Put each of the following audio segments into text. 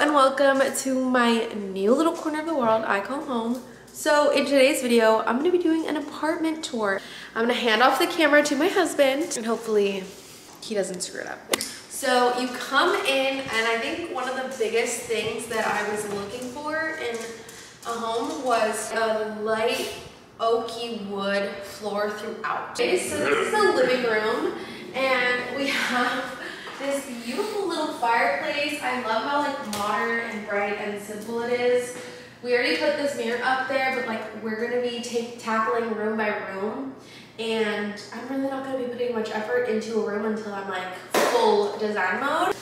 and welcome to my new little corner of the world I call home. So in today's video, I'm going to be doing an apartment tour. I'm going to hand off the camera to my husband and hopefully he doesn't screw it up. So you come in, and I think one of the biggest things that I was looking for in a home was a light oaky wood floor throughout. Okay, so this is the living room, and we have this beautiful little fireplace. I love how like modern and bright and simple it is. We already put this mirror up there, but like we're gonna be tackling room by room, and I'm really not gonna be putting much effort into a room until I'm like full design mode.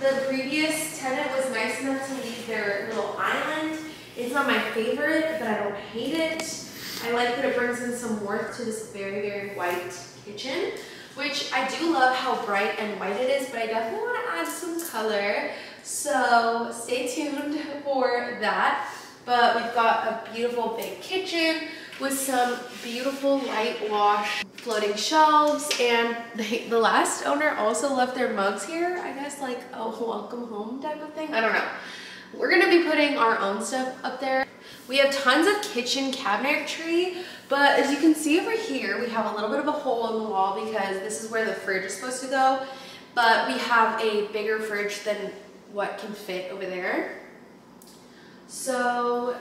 The previous tenant was nice enough to leave their little island. It's not my favorite, but I don't hate it. I like that it brings in some warmth to this very white kitchen, which I do love how bright and white it is, but I definitely want to add some color, so stay tuned for that. But we've got a beautiful big kitchen with some beautiful light wash floating shelves, and the last owner also left their mugs here, I guess like a welcome home type of thing, I don't know. We're gonna be putting our own stuff up there. We have tons of kitchen cabinetry, but as you can see over here, we have a little bit of a hole in the wall because this is where the fridge is supposed to go, but we have a bigger fridge than what can fit over there. So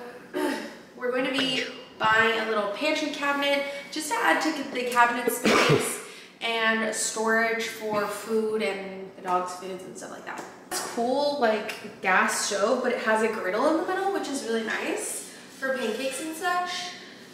we're going to be buying a little pantry cabinet just to add to the cabinet space and storage for food and the dog's foods and stuff like that. It's cool, like gas stove, but it has a griddle in the middle, which is really nice for pancakes and such.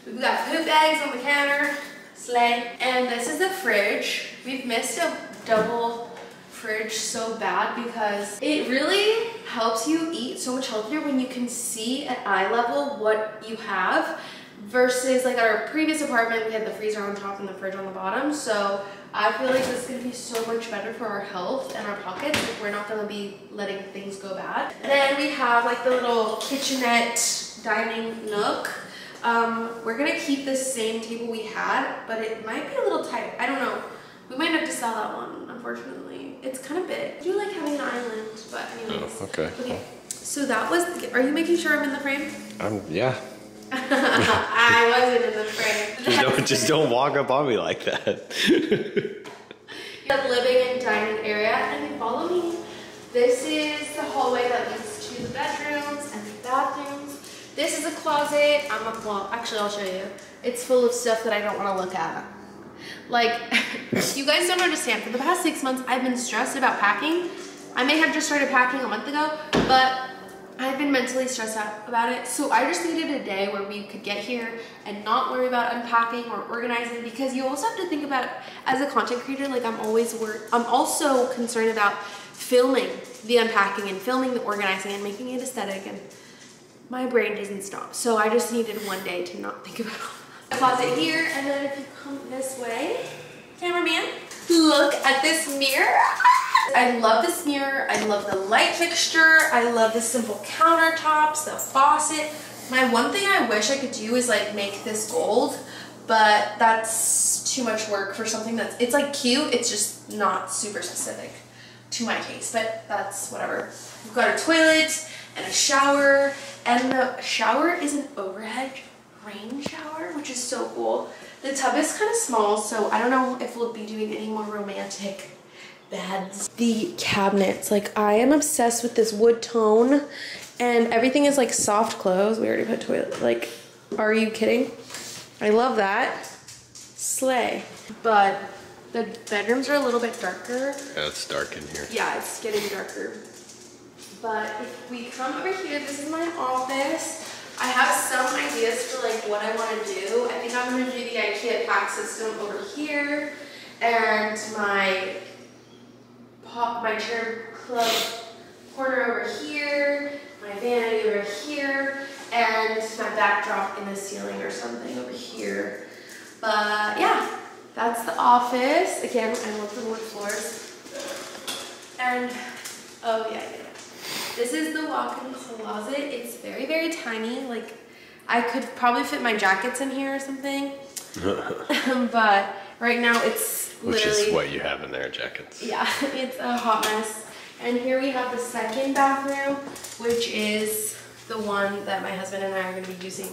We've got food bags on the counter, sleigh, and this is the fridge. We've missed a double fridge so bad because it really helps you eat so much healthier when you can see at eye level what you have, versus like our previous apartment, we had the freezer on top and the fridge on the bottom. So I feel like this is going to be so much better for our health and our pockets if we're not going to be letting things go bad. And then we have like the little kitchenette dining nook. We're going to keep the same table we had, but it might be a little tight. I don't know. We might have to sell that one, unfortunately. It's kind of big. I do like having an island, but anyways. Oh, okay. Okay. So that was, are you making sure I'm in the frame? Yeah. I wasn't in the frame. No, just don't walk up on me like that. The living and dining area, and follow me. This is the hallway that leads to the bedrooms and the bathrooms. This is a closet. Well, actually, I'll show you. It's full of stuff that I don't want to look at. Like, you guys don't understand. For the past 6 months, I've been stressed about packing. I may have just started packing a month ago, but I've been mentally stressed out about it, so I just needed a day where we could get here and not worry about unpacking or organizing, because you also have to think about, as a content creator, like I'm also concerned about filming the unpacking and filming the organizing and making it aesthetic, and my brain doesn't stop. So I just needed one day to not think about it. The closet here, and then if you come this way, cameraman, look at this mirror. I love this mirror, I love the light fixture, I love the simple countertops, the faucet. My one thing I wish I could do is like make this gold, but that's too much work for something that's, it's like cute, it's just not super specific to my taste, but that's whatever. We've got a toilet and a shower, and the shower is an overhead rain shower, which is so cool. The tub is kind of small, so I don't know if we'll be doing any more romantic beds. The cabinets, like I am obsessed with this wood tone, and everything is like soft clothes. We already put toilet, like are you kidding? I love that. Slay. But the bedrooms are a little bit darker. Yeah, it's dark in here. Yeah, it's getting darker. But if we come over here, this is my office. I have some ideas for like what I want to do. I think I'm going to do the IKEA pack system over here, and my chair club corner over here, my vanity over here, and my backdrop in the ceiling or something over here. But yeah, that's the office. Again, I love the wood floors. And oh yeah. This is the walk-in closet. It's very tiny. Like I could probably fit my jackets in here or something. But right now it's literally, which is what you have in there, jackets. Yeah, it's a hot mess. And here we have the second bathroom, which is the one that my husband and I are going to be using.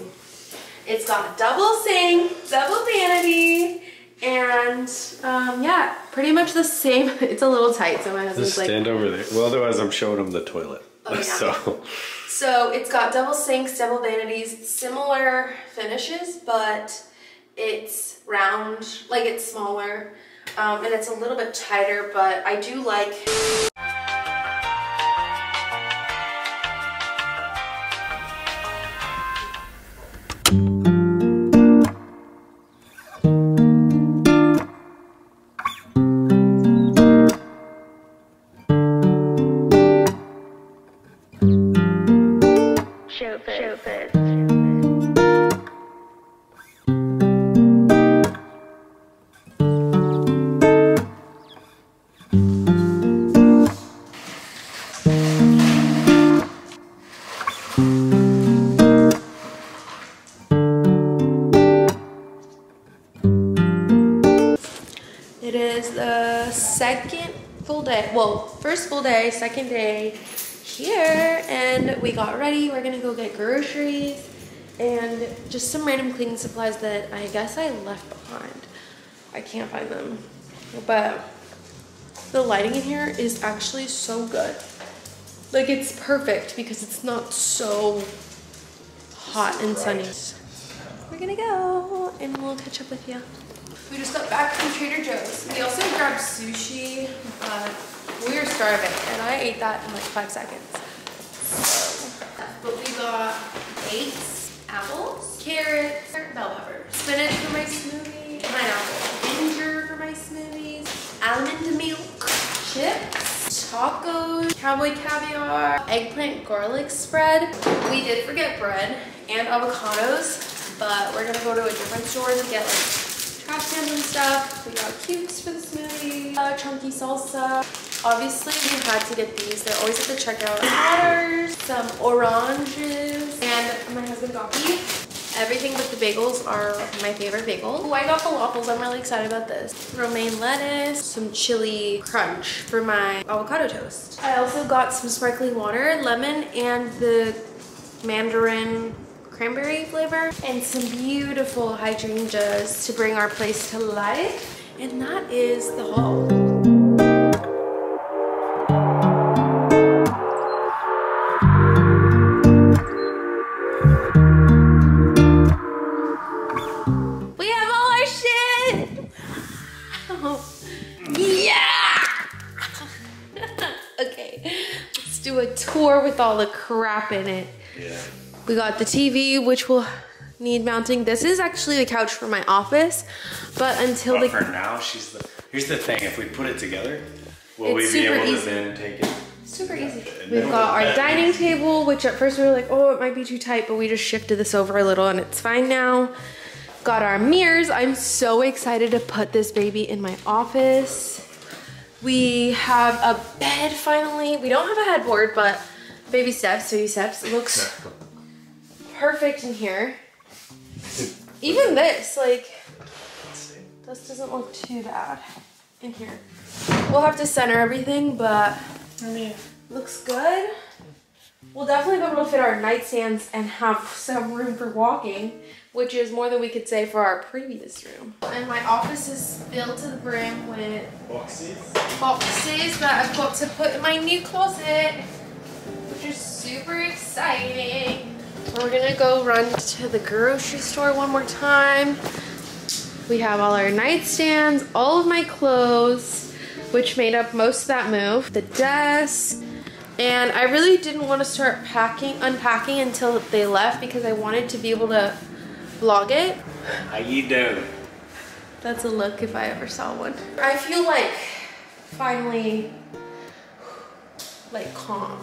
It's got double sink, double vanity, and yeah, pretty much the same. It's a little tight, so my husband's like, just stand over there. Well, otherwise I'm showing him the toilet. Oh, yeah. So it's got double sinks, double vanities, similar finishes, but it's round, like it's smaller, and it's a little bit tighter, but I do like. It is the second full day, well, first full day, second day here, and we got ready. We're gonna go get groceries and just some random cleaning supplies that I guess I left behind. I can't find them, but the lighting in here is actually so good. Like, it's perfect because it's not so hot and sunny. We're gonna go and we'll catch up with you. We just got back from Trader Joe's. We also grabbed sushi, but we were starving, and I ate that in like 5 seconds. So, but we got dates, apples, carrots, bell peppers, spinach for my smoothie, pineapple, ginger for my smoothies, almond milk, chips, tacos, cowboy caviar, eggplant garlic spread. We did forget bread and avocados, but we're gonna go to a different store to get like trash cans and stuff. We got cubes for the smoothie, chunky salsa. Obviously, we had to get these. They're always at the checkout. Waters, some oranges, and my husband got beef. Everything but the bagels are my favorite bagel. Oh, I got falafels. I'm really excited about this. Romaine lettuce, some chili crunch for my avocado toast. I also got some sparkling water, lemon, and the mandarin cranberry flavor, and some beautiful hydrangeas to bring our place to life. And that is the haul. We have all our shit! Oh. Yeah! Okay, let's do a tour with all the crap in it. Yeah. We got the TV, which will need mounting. This is actually the couch for my office, but until the... for now, she's the... Here's the thing, if we put it together, will we be able to then take it? Super easy. We've got our dining table, which at first we were like, oh, it might be too tight, but we just shifted this over a little and it's fine now. Got our mirrors. I'm so excited to put this baby in my office. We have a bed, finally. We don't have a headboard, but baby steps. It looks... perfect in here. Even this, like, this doesn't look too bad in here. We'll have to center everything, but looks good. We'll definitely be able to fit our nightstands and have some room for walking, which is more than we could say for our previous room. And my office is filled to the brim with boxes that I've got to put in my new closet, which is super exciting. We're gonna go run to the grocery store one more time. We have all our nightstands, all of my clothes, which made up most of that move, the desk, and I really didn't want to start unpacking until they left because I wanted to be able to vlog it. How you doing? That's a look if I ever saw one. I feel like finally, like, calm.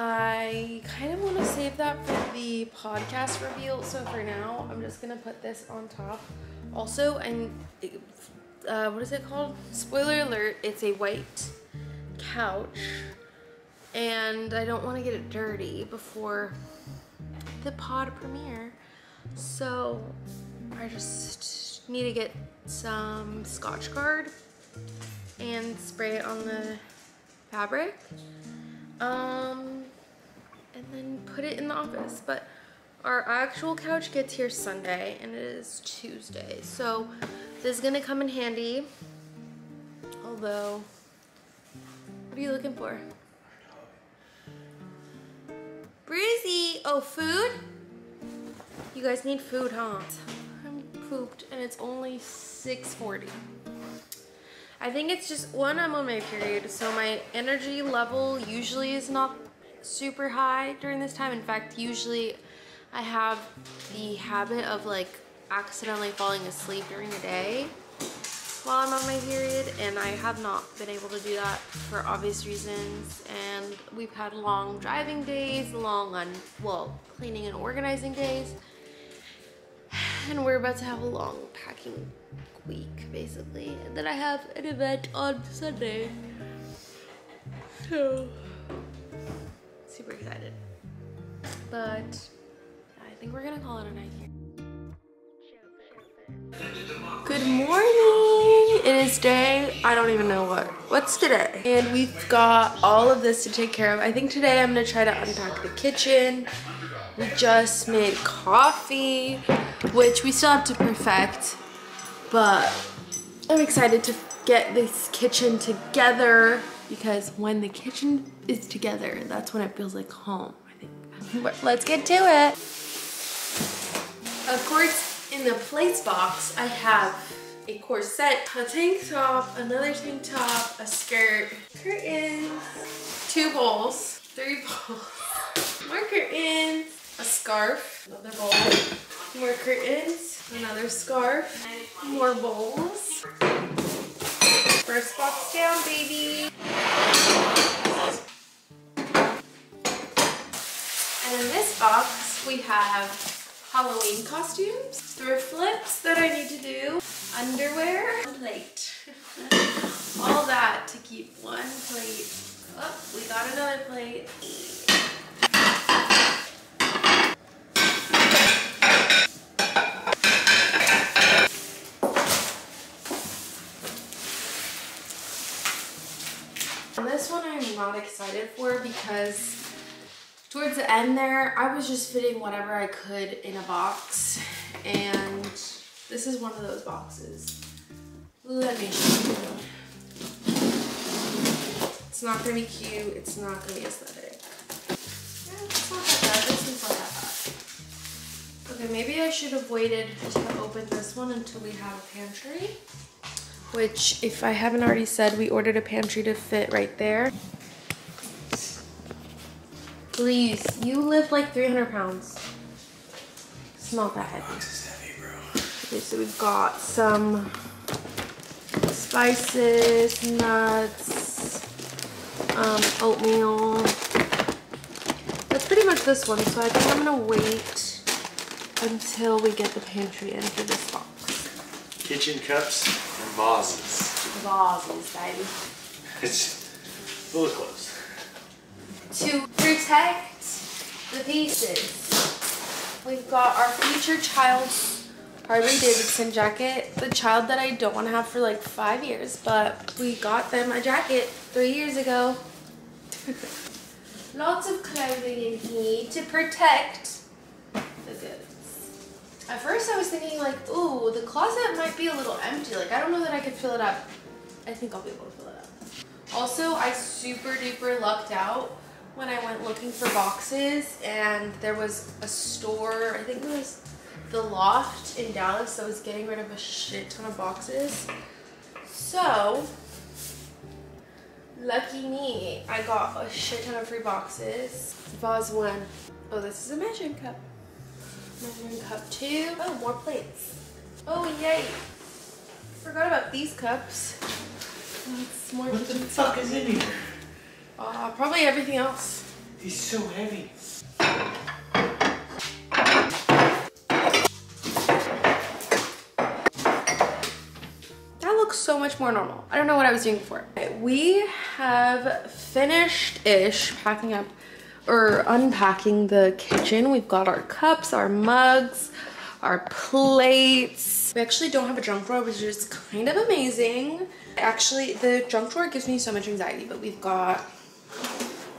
I kind of want to save that for the podcast reveal, so for now I'm just gonna put this on top. Also, and what is it called? Spoiler alert, it's a white couch, and I don't want to get it dirty before the pod premiere, so I just need to get some Scotchgard and spray it on the fabric, and then put it in the office. But our actual couch gets here Sunday, and it is Tuesday, so this is gonna come in handy. Although, what are you looking for? Breezy! Oh, food? You guys need food, huh? I'm pooped, and it's only 6:40. I think it's just, one, I'm on my period, so my energy level usually is not super high during this time. In fact, usually I have the habit of like accidentally falling asleep during the day while I'm on my period, and I have not been able to do that for obvious reasons. And we've had long driving days, well, cleaning and organizing days, and we're about to have a long packing week, basically. And then I have an event on Sunday, so super excited. But I think we're gonna call it a night here. Good morning. It is day, I don't even know what's today, and we've got all of this to take care of. I think today I'm gonna try to unpack the kitchen. We just made coffee, which we still have to perfect, but I'm excited to get this kitchen together, because when the kitchen is together, that's when it feels like home, I think. But let's get to it. Of course, in the place box, I have a corset, a tank top, another tank top, a skirt, curtains, two bowls, three bowls, more curtains, a scarf, another bowl, more curtains, another scarf, more bowls. First box down, baby. And in this box, we have Halloween costumes, thrift flips that I need to do, underwear, and plate. All that to keep one plate. Oh, we got another plate. This one I'm not excited for, because towards the end there, I was just fitting whatever I could in a box, and this is one of those boxes. Let me show you. It's not gonna be cute, it's not gonna be aesthetic. Yeah, it's not that bad, this is not that bad. Okay, maybe I should have waited to open this one until we have a pantry. Which, if I haven't already said, we ordered a pantry to fit right there. Please, you lift like 300 pounds. It's not that heavy. It's heavy, bro. Okay, so we've got some spices, nuts, oatmeal. That's pretty much this one, so I think I'm gonna wait until we get the pantry in for this box. Kitchen cups. Vases. Vases, baby. It's a little close. To protect the pieces, we've got our future child's Harley Davidson jacket. The child that I don't want to have for like 5 years, but we got them a jacket 3 years ago. Lots of clothing in here to protect the goods. At first I was thinking like, ooh, the closet might be a little empty. Like, I don't know that I could fill it up. I think I'll be able to fill it up. Also, I super duper lucked out when I went looking for boxes, and there was a store, I think it was The Loft in Dallas, that was getting rid of a shit ton of boxes. So, lucky me, I got a shit ton of free boxes. Vase one. Oh, this is a measuring cup. Measuring cup two. Oh, more plates. Oh, yay. Forgot about these cups. That's more. What the fuck is in here? Probably everything else. He's so heavy. So much more normal. I don't know what I was doing before. We have finished-ish packing up or unpacking the kitchen. We've got our cups, our mugs, our plates. We actually don't have a junk drawer, which is kind of amazing. Actually, the junk drawer gives me so much anxiety, but we've got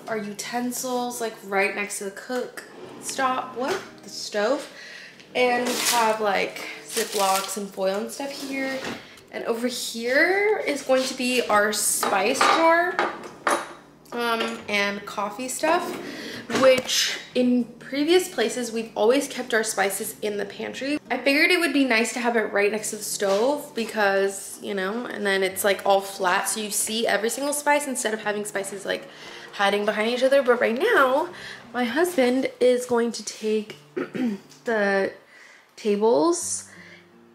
our utensils like right next to the cook stop, what? The stove. And we have like Ziplocs and foil and stuff here. And over here is going to be our spice drawer and coffee stuff, which in previous places, we've always kept our spices in the pantry. I figured it would be nice to have it right next to the stove because, you know, and then it's like all flat. So you see every single spice instead of having spices like hiding behind each other. But right now, my husband is going to take the tables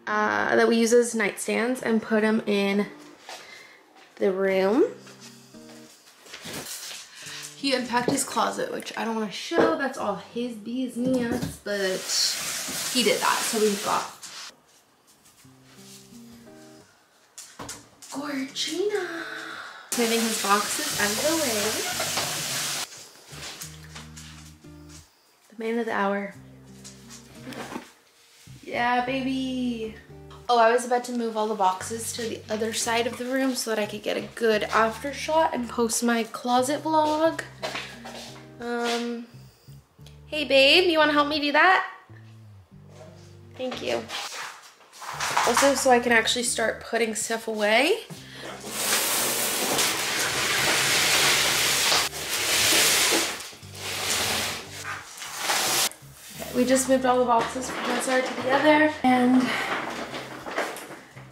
that we use as nightstands and put them in the room. He unpacked his closet, which I don't want to show. That's all his business, but he did that. So we've got Gorgina. Moving his boxes out of the way. The man of the hour. Yeah, baby. Oh, I was about to move all the boxes to the other side of the room so that I could get a good after shot and post my closet vlog. Hey babe, you wanna help me do that? Thank you. Also, so I can actually start putting stuff away. We just moved all the boxes from one side to the other, and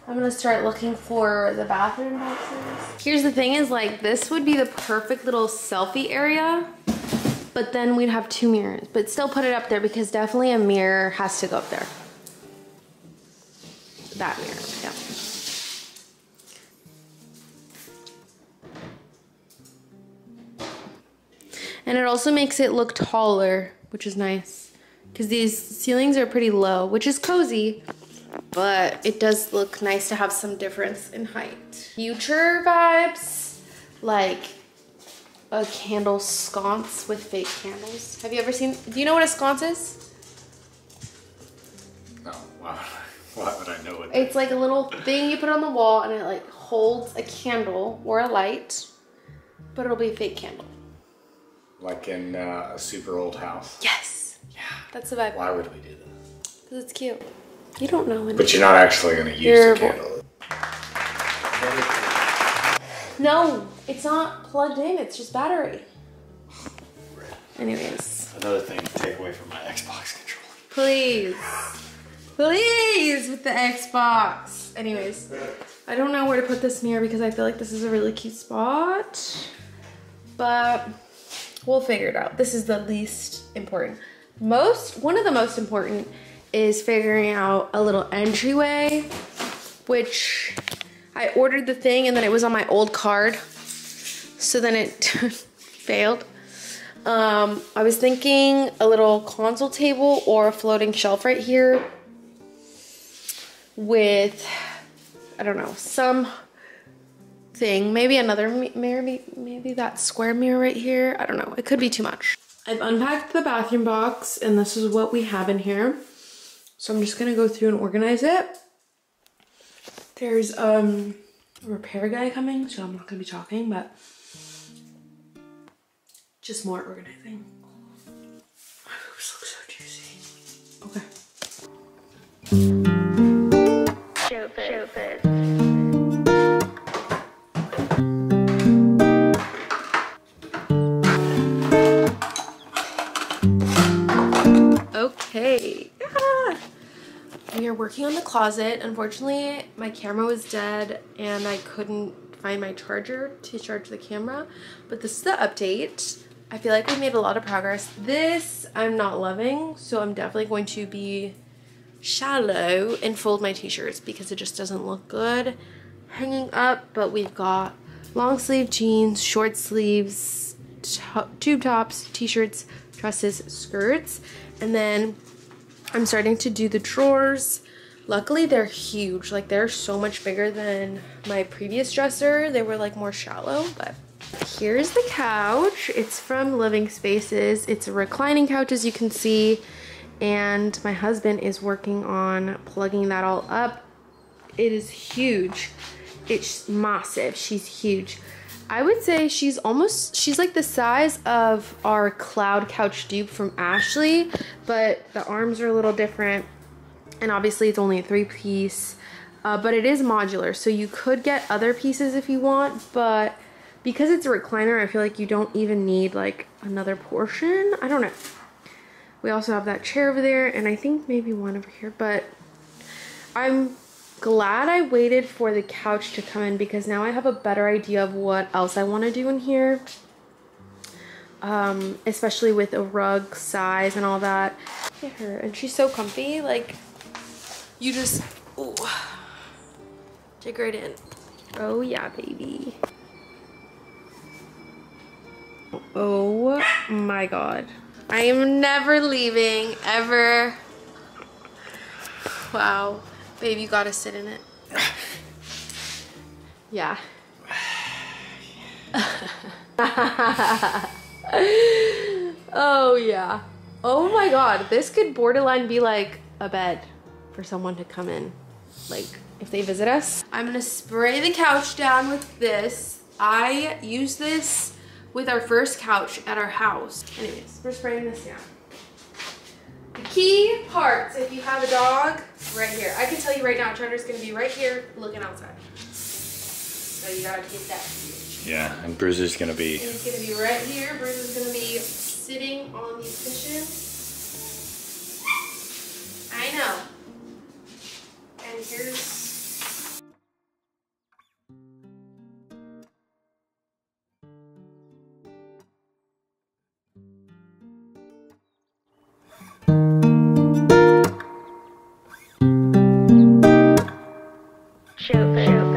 I'm gonna start looking for the bathroom boxes. Here's the thing is like, this would be the perfect little selfie area, but then we'd have two mirrors, but still put it up there because definitely a mirror has to go up there. That mirror, yeah. And it also makes it look taller, which is nice. Because these ceilings are pretty low, which is cozy, but it does look nice to have some difference in height. Future vibes, like a candle sconce with fake candles. Have you ever seen, do you know what a sconce is? No, why would I know it? It's like a little thing you put on the wall and it like holds a candle or a light, but it'll be a fake candle. Like in a super old house? Yes. Yeah, that's the vibe. Why would we do that? Because it's cute. You don't know when. But you're not actually going to use the candle. No, it's not plugged in. It's just battery. Right. Anyways. Another thing to take away from my Xbox controller. Please. Please with the Xbox. Anyways. I don't know where to put this mirror because I feel like this is a really cute spot. But we'll figure it out. This is the least important. One of the most important is figuring out a little entryway, which I ordered the thing and then it was on my old card. So then it failed. I was thinking a little console table or a floating shelf right here with, I don't know, some thing, maybe another mirror, maybe that square mirror right here. I don't know. It could be too much. I've unpacked the bathroom box and this is what we have in here. So I'm just gonna go through and organize it. There's a repair guy coming, so I'm not gonna be talking, but just more organizing. My boobs look so juicy. Okay. Showbiz. Hey, yeah. We are working on the closet. Unfortunately, my camera was dead and I couldn't find my charger to charge the camera, but this is the update. I feel like we made a lot of progress. This I'm not loving, so I'm definitely going to be shallow and fold my t-shirts because it just doesn't look good hanging up, but we've got long sleeve jeans, short sleeves, tube tops, t-shirts, dresses, skirts. And then I'm starting to do the drawers. Luckily, they're huge. Like, they're so much bigger than my previous dresser. They were like more shallow, but here's the couch. It's from Living Spaces. It's a reclining couch, as you can see. And my husband is working on plugging that all up. It is huge. It's massive. She's huge. I would say she's like the size of our cloud couch dupe from Ashley, but the arms are a little different. And obviously it's only a 3-piece, but it is modular. So you could get other pieces if you want, but because it's a recliner, I feel like you don't even need like another portion. I don't know. We also have that chair over there, and I think maybe one over here, but I'm glad I waited for the couch to come in because now I have a better idea of what else I want to do in here. Especially with a rug size and all that. Look at her, and she's so comfy. Like, you just, ooh, dig right in. Oh yeah, baby. Oh my God. I am never leaving, ever. Wow. Babe, you gotta sit in it. Yeah. Oh, yeah. Oh my God. This could borderline be like a bed for someone to come in. Like, if they visit us. I'm gonna spray the couch down with this. I use this with our first couch at our house. Anyways, we're spraying this down. The key parts, if you have a dog, right here. I can tell you right now, Trevor's gonna be right here looking outside. So you gotta get that. Yeah, and Bruiser's gonna be. He's gonna be right here. Bruiser's gonna be sitting on these cushions. I know. And here's. Shoot.